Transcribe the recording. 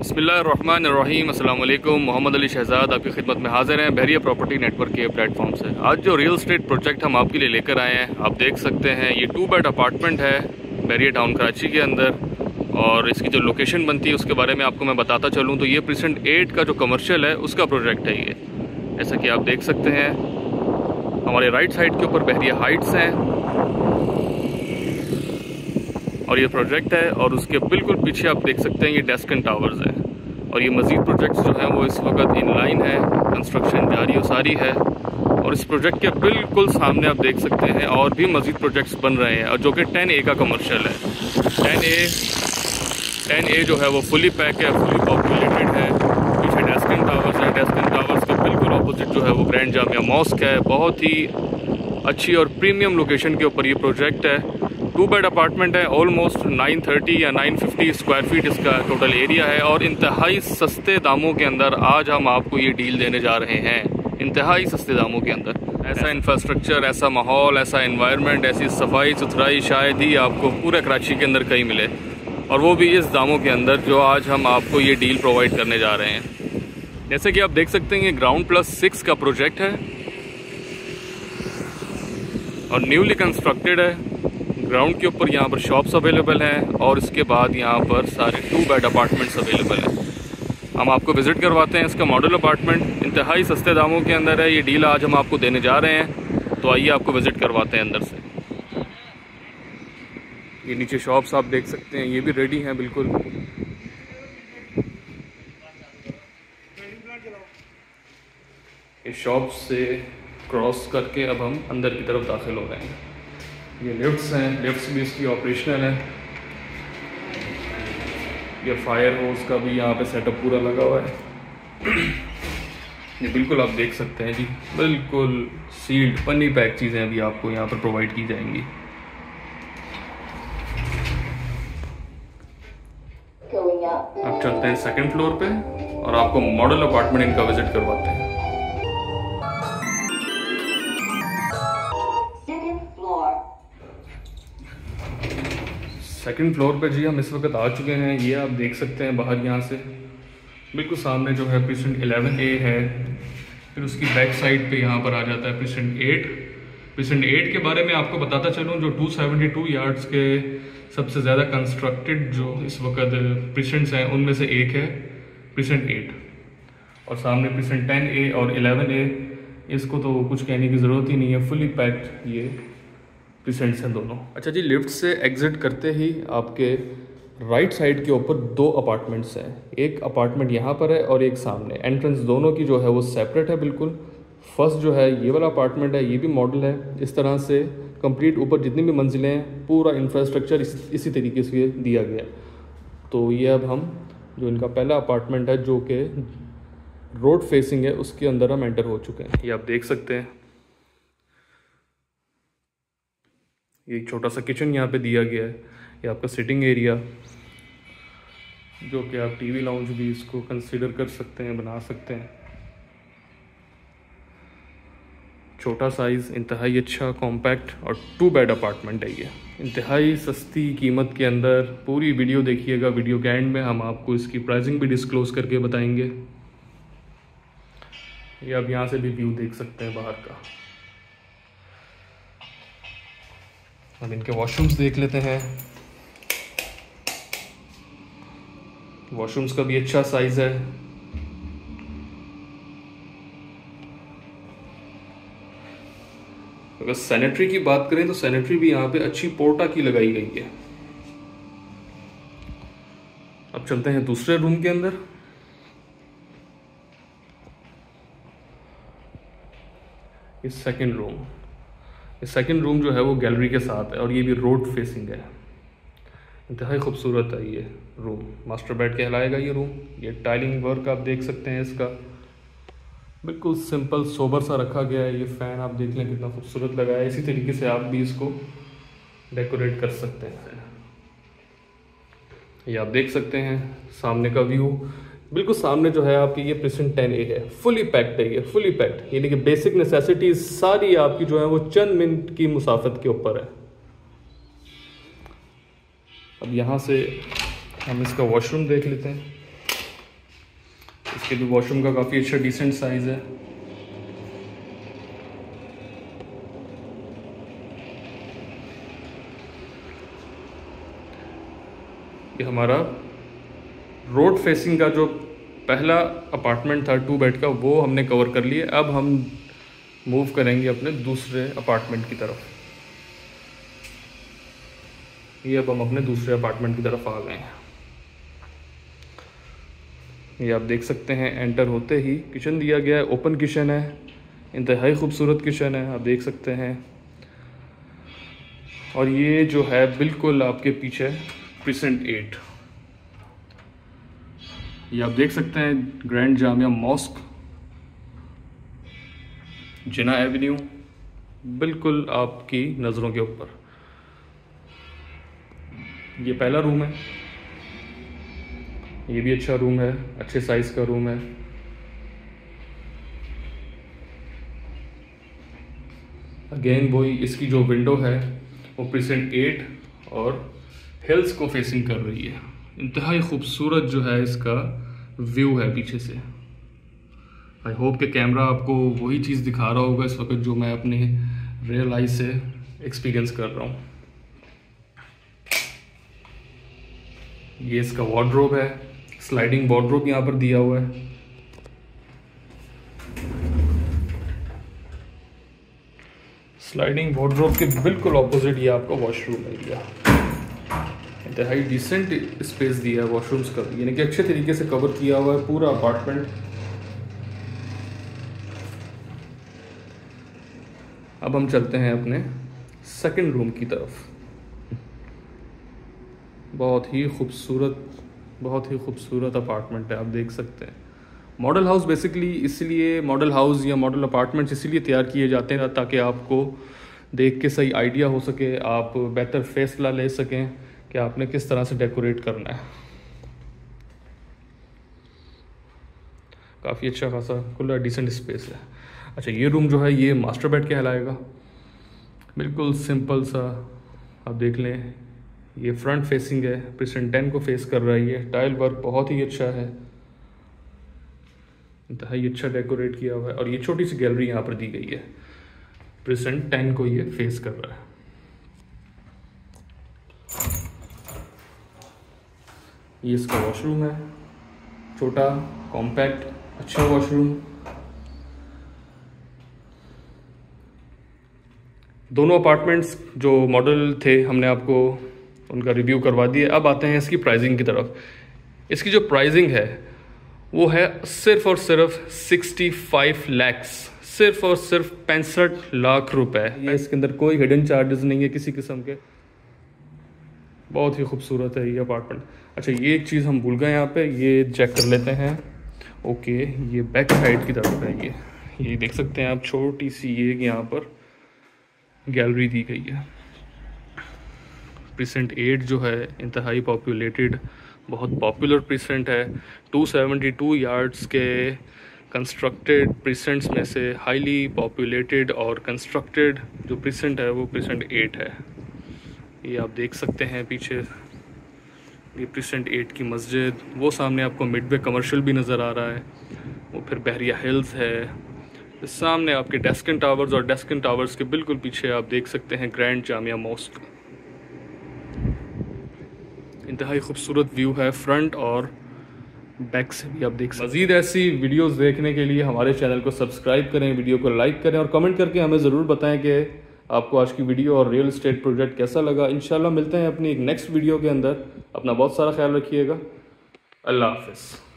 बिस्मिल्लाहिर्रहमानिर्रहीम, अस्सलाम वालेकुम। मोहम्मद अली शहजाद आपकी खिदमत में हाजिर हैं बहरिया प्रॉपर्टी नेटवर्क के प्लेटफॉर्म से। आज जो रियल एस्टेट प्रोजेक्ट हम आपके लिए लेकर आए हैं, आप देख सकते हैं ये 2 बेड अपार्टमेंट है बहरिया टाउन कराची के अंदर, और इसकी जो लोकेशन बनती है उसके बारे में आपको मैं बताता चलूँ तो ये प्रीसेंट 8 का जो कमर्शियल है उसका प्रोजेक्ट है ये। जैसा कि आप देख सकते हैं हमारे राइट साइड के ऊपर बहरिया हाइट्स हैं और ये प्रोजेक्ट है, और उसके बिल्कुल पीछे आप देख सकते हैं ये डेस्क एंड टावर्स है। और ये मज़ीद प्रोजेक्ट्स जो हैं वो इस वक्त इन लाइन है, कंस्ट्रक्शन जारी व सारी है। और इस प्रोजेक्ट के बिल्कुल सामने आप देख सकते हैं और भी मज़ीद प्रोजेक्ट्स बन रहे हैं, और जो कि 10A का कमर्शियल है। 10A जो है वो फुली पैक है, फुली पॉपुलेटेड है। पीछे डेस्क एंड टावर्स है, डेस्क एंड टावर्स के बिल्कुल अपोजिट जो है वो ग्रैंड जामिया मॉस्क है। बहुत ही अच्छी और प्रीमियम लोकेशन के ऊपर ये प्रोजेक्ट है। 2 बेड अपार्टमेंट है, ऑलमोस्ट 930 या 950 स्क्वायर फीट इसका टोटल एरिया है, और इंतहाई सस्ते दामों के अंदर आज हम आपको ये डील देने जा रहे हैं। इंतहाई सस्ते दामों के अंदर ऐसा इंफ्रास्ट्रक्चर, ऐसा माहौल, ऐसा एनवायरनमेंट, ऐसी सफाई सुथराई शायद ही आपको पूरे कराची के अंदर कहीं मिले, और वो भी इस दामों के अंदर जो आज हम आपको ये डील प्रोवाइड करने जा रहे हैं। जैसे कि आप देख सकते हैं ये ग्राउंड +6 का प्रोजेक्ट है और न्यूली कंस्ट्रक्टेड है। ग्राउंड के ऊपर यहाँ पर शॉप्स अवेलेबल हैं और इसके बाद यहाँ पर सारे 2 बेड अपार्टमेंट्स अवेलेबल हैं। हम आपको विज़िट करवाते हैं इसका मॉडल अपार्टमेंट, इंतहाई सस्ते दामों के अंदर है। ये डील आज हम आपको देने जा रहे हैं, तो आइए आपको विज़िट करवाते हैं अंदर से। ये नीचे शॉप्स आप देख सकते हैं, ये भी रेडी हैं बिल्कुल। इस शॉप से क्रॉस करके अब हम अंदर की तरफ दाखिल हो रहे हैं। ये लिफ्ट्स हैं, लिफ्ट्स भी इसकी ऑपरेशनल है। ये फायर होस का भी यहाँ पे सेटअप पूरा लगा हुआ है। ये बिल्कुल आप देख सकते हैं जी, बिल्कुल सील्ड पन्नी पैक चीज़ें भी आपको यहाँ पर प्रोवाइड की जाएंगी। अब चलते हैं 2nd फ्लोर पे और आपको मॉडल अपार्टमेंट इनका विजिट करवाते हैं। सेकंड फ्लोर पर जी हम इस वक्त आ चुके हैं। ये आप देख सकते हैं बाहर यहाँ से बिल्कुल सामने जो है प्रीसेंट 11A है, फिर उसकी बैक साइड पे यहाँ पर आ जाता है प्रीसेंट 8। प्रीसेंट 8 के बारे में आपको बताता चलूँ जो 272 यार्ड्स के सबसे ज़्यादा कंस्ट्रक्टेड जो इस वक्त प्रीसेंट्स हैं उनमें से एक है प्रीसेंट 8। और सामने प्रीसेंट 10A और 11A, इसको तो कुछ कहने की ज़रूरत ही नहीं है, फुली पैक्ड ये प्रीसेंट्स हैं दोनों। अच्छा जी, लिफ्ट से एग्ज़िट करते ही आपके राइट साइड के ऊपर 2 अपार्टमेंट्स हैं। एक अपार्टमेंट यहाँ पर है और एक सामने। एंट्रेंस दोनों की जो है वो सेपरेट है बिल्कुल। फर्स्ट जो है ये वाला अपार्टमेंट है, ये भी मॉडल है। इस तरह से कंप्लीट ऊपर जितनी भी मंजिलें हैं, पूरा इंफ्रास्ट्रक्चर इसी तरीके से दिया गया। तो ये अब हम जो इनका पहला अपार्टमेंट है जो कि रोड फेसिंग है उसके अंदर हम एंटर हो चुके हैं। ये आप देख सकते हैं ये एक छोटा सा किचन यहाँ पे दिया गया है। ये आपका सिटिंग एरिया जो कि आप टीवी लाउंज भी इसको कंसीडर कर सकते हैं, बना सकते हैं। छोटा साइज़, इंतहाई अच्छा, कॉम्पैक्ट और 2 बेड अपार्टमेंट है ये। इंतहाई सस्ती कीमत के अंदर पूरी वीडियो देखिएगा, वीडियो के एंड में हम आपको इसकी प्राइसिंग भी डिस्क्लोज करके बताएंगे। ये आप यहाँ से भी व्यू देख सकते हैं बाहर का। अब इनके वॉशरूम्स देख लेते हैं। वॉशरूम्स का भी अच्छा साइज है। अगर सैनिटरी की बात करें तो सैनिटरी भी यहाँ पे अच्छी पोर्टा की लगाई गई है। अब चलते हैं दूसरे रूम के अंदर। ये 2nd रूम, सेकंड रूम जो है वो गैलरी के साथ है और ये भी रोड फेसिंग है। इंतहाई खूबसूरत है ये रूम, मास्टर बेड कहलाएगा ये रूम। ये टाइलिंग वर्क आप देख सकते हैं इसका, बिल्कुल सिंपल सोबर सा रखा गया है। ये फ़ैन आप देख लें कितना खूबसूरत लगा है, इसी तरीके से आप भी इसको डेकोरेट कर सकते हैं। ये आप देख सकते हैं सामने का व्यू, बिल्कुल सामने जो है आपकी ये प्रीसेंट 10A है। फुली पैक्ड है ये, फुली पैक्ड, यानी कि बेसिक नेसेसिटीज सारी आपकी जो है वो चंद मिनट की मुसाफत के ऊपर है। अब यहाँ से हम इसका वॉशरूम देख लेते हैं। इसके भी वॉशरूम का काफ़ी अच्छा डिसेंट साइज़ है। ये हमारा रोड फेसिंग का जो पहला अपार्टमेंट था 2 बेड का, वो हमने कवर कर लिए। अब हम मूव करेंगे अपने दूसरे अपार्टमेंट की तरफ। ये अब हम अपने दूसरे अपार्टमेंट की तरफ आ गए हैं। ये आप देख सकते हैं, एंटर होते ही किचन दिया गया है। ओपन किचन है, इंतहाई खूबसूरत किचन है, आप देख सकते हैं। और ये जो है बिल्कुल आपके पीछे प्रीसेंट 8, ये आप देख सकते हैं grand Jamia mosque, Jinnah avenue बिल्कुल आपकी नज़रों के ऊपर। ये पहला रूम है, ये भी अच्छा रूम है, अच्छे साइज़ का रूम है। अगेन वही इसकी जो विंडो है वो प्रीसेंट 8 और हिल्स को फेसिंग कर रही है। इंतहाई खूबसूरत जो है इसका व्यू है पीछे से। आई होप कि कैमरा आपको वही चीज़ दिखा रहा होगा इस वक्त जो मैं अपने रियल आई से एक्सपीरियंस कर रहा हूँ। ये इसका वार्डरोब है, स्लाइडिंग वार्डरोब यहाँ पर दिया हुआ है। स्लाइडिंग वार्डरोब के बिल्कुल ऑपोजिट ये आपका वॉशरूम है। इंतहाई डिसेंट स्पेस दिया है वॉशरूम्स का, यानी कि अच्छे तरीके से कवर किया हुआ है पूरा अपार्टमेंट। अब हम चलते हैं अपने सेकंड रूम की तरफ। बहुत ही खूबसूरत अपार्टमेंट है, आप देख सकते हैं। मॉडल हाउस बेसिकली इसलिए, मॉडल हाउस या मॉडल अपार्टमेंट्स इसलिए तैयार किए जाते हैं ताकि आपको देख के सही आइडिया हो सके, आप बेहतर फैसला ले सकें कि आपने किस तरह से डेकोरेट करना है। काफ़ी अच्छा खासा खुला डिसेंट स्पेस है। अच्छा, ये रूम जो है ये मास्टर बेड कहलाएगा, बिल्कुल सिंपल सा। आप देख लें, ये फ्रंट फेसिंग है, प्रीसेंट 10 को फेस कर रही है। टाइल वर्क बहुत ही अच्छा है, इंतहाई अच्छा डेकोरेट किया हुआ है। और ये छोटी सी गैलरी यहाँ पर दी गई है, प्रीसेंट 10 को ये फेस कर रहा है। ये इसका वॉशरूम है, छोटा कॉम्पैक्ट अच्छा वॉशरूम। दोनों अपार्टमेंट्स जो मॉडल थे हमने आपको उनका रिव्यू करवा दिया। अब आते हैं इसकी प्राइसिंग की तरफ। इसकी जो प्राइसिंग है वो है सिर्फ़ और सिर्फ 65 लाख, सिर्फ़ और सिर्फ 65 लाख रुपए। ये इसके अंदर कोई हिडन चार्जेस नहीं है किसी किस्म के। बहुत ही खूबसूरत है ये अपार्टमेंट। अच्छा, ये एक चीज़ हम भूल गए यहाँ पे, ये चेक कर लेते हैं। ओके, ये बैक साइड की तरफ है। ये देख सकते हैं आप, छोटी सी ये यहाँ पर गैलरी दी गई है। प्रीसेंट 8 जो है इंतहाई पॉपुलेटेड, बहुत पॉपुलर प्रीसेंट है। 272 यार्ड्स के कंस्ट्रक्टेड प्रीसेंट्स में से हाईली पॉपुलेटेड और कंस्ट्रक्टेड जो प्रीसेंट है वो प्रीसेंट 8 है। ये आप देख सकते हैं पीछे, ये प्रीसेंट 8 की मस्जिद, वो सामने आपको मिडवे कमर्शियल भी नज़र आ रहा है, वो फिर बहरिया हिल्स है, सामने आपके डेस्क एंड टावर्स, और डेस्क एंड टावर्स के बिल्कुल पीछे आप देख सकते हैं ग्रैंड जामिया मॉस्क। इंतहाई खूबसूरत व्यू है फ्रंट और बैक से भी आप देख सकते हैं। मज़ीद ऐसी वीडियोस देखने के लिए हमारे चैनल को सब्सक्राइब करें, वीडियो को लाइक करें और कमेंट करके हमें ज़रूर बताएं कि आपको आज की वीडियो और रियल एस्टेट प्रोजेक्ट कैसा लगा। इंशाल्लाह मिलते हैं अपनी एक नेक्स्ट वीडियो के अंदर। अपना बहुत सारा ख्याल रखिएगा। अल्लाह हाफ़िज़।